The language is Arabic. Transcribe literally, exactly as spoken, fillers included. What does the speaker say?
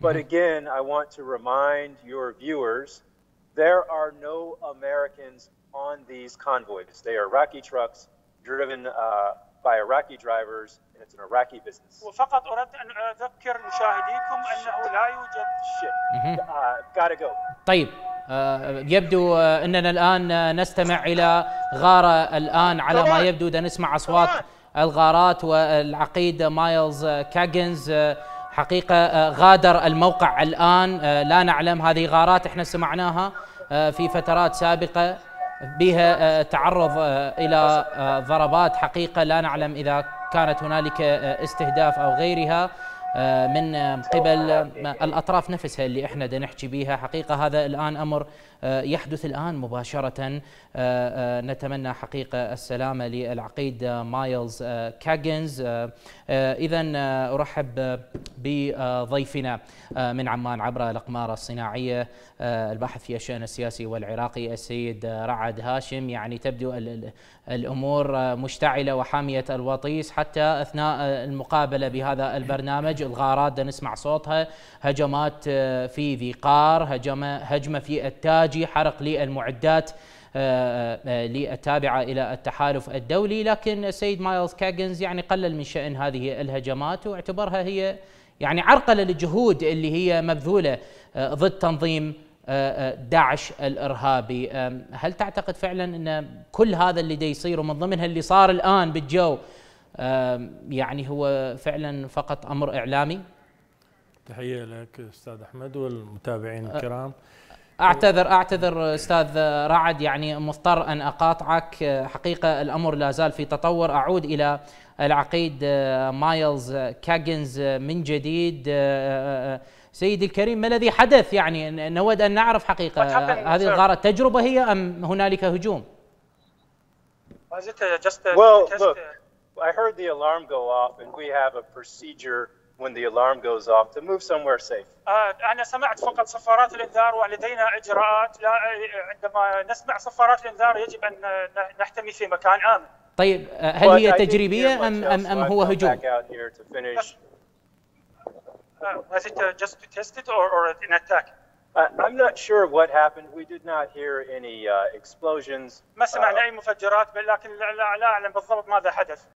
But again, I want to remind your viewers, there are no Americans on these convoys. They are Iraqi trucks driven uh, by Iraqi drivers, and it's an Iraqi business. وفقط أردت أن أذكر مشاهديكم أنه لا يوجد shit. Gotta go. طيب يبدو أننا الآن نستمع إلى غارة الآن على ما يبدو. دا نسمع أصوات الغارات والعقيد مايلز كاجنز حقيقة غادر الموقع الآن. لا نعلم، هذه غارات احنا سمعناها في فترات سابقة بها تعرض إلى ضربات حقيقة، لا نعلم إذا كانت هنالك استهداف أو غيرها من قبل الأطراف نفسها اللي احنا دا نحكي بيها. حقيقة هذا الآن أمر يحدث الآن مباشرة. نتمنى حقيقة السلامة للعقيد مايلز كاجنز. إذا أرحب بضيفنا من عمان عبر الأقمار الصناعية الباحث في الشأن السياسي والعراقي السيد رعد هاشم. يعني تبدو الأمور مشتعلة وحامية الوطيس. حتى أثناء المقابلة بهذا البرنامج الغارات نسمع صوتها، هجمات في ذي قار، هجمة, هجمة في التاج، حرق للمعدات التابعة إلى التحالف الدولي. لكن السيد مايلز كاجنز يعني قلل من شأن هذه الهجمات واعتبرها هي يعني عرقلة للجهود اللي هي مبذولة ضد تنظيم داعش الإرهابي. هل تعتقد فعلا أن كل هذا اللي دي يصير ومن ضمنها اللي صار الآن بالجو يعني هو فعلا فقط أمر إعلامي؟ تحية لك أستاذ أحمد والمتابعين الكرام. أعتذر أعتذر أستاذ رعد، يعني مضطر أن أقاطعك. حقيقة الأمر لا زال في تطور. أعود إلى العقيد مايلز كاجنز من جديد. سيدي الكريم، ما الذي حدث؟ يعني نود أن نعرف حقيقة هذه الغارة تجربة هي أم هنالك هجوم؟ Well, look, I heard the alarm go off and we have a procedure when the alarm goes off to move somewhere safe. أنا سمعت فقط صفارات الإنذار ولدينا إجراءات. لا، عندما نسمع صفارات الإنذار يجب أن نحتمي في مكان آمن. طيب هل هي تجريبية أم أم أم هو هجوم؟ Was it just to test it or or an attack? I'm not sure what happened. We did not hear any explosions. ما سمعنا أي مفجرات، لكن لا لا أعلم بالضبط ماذا حدث.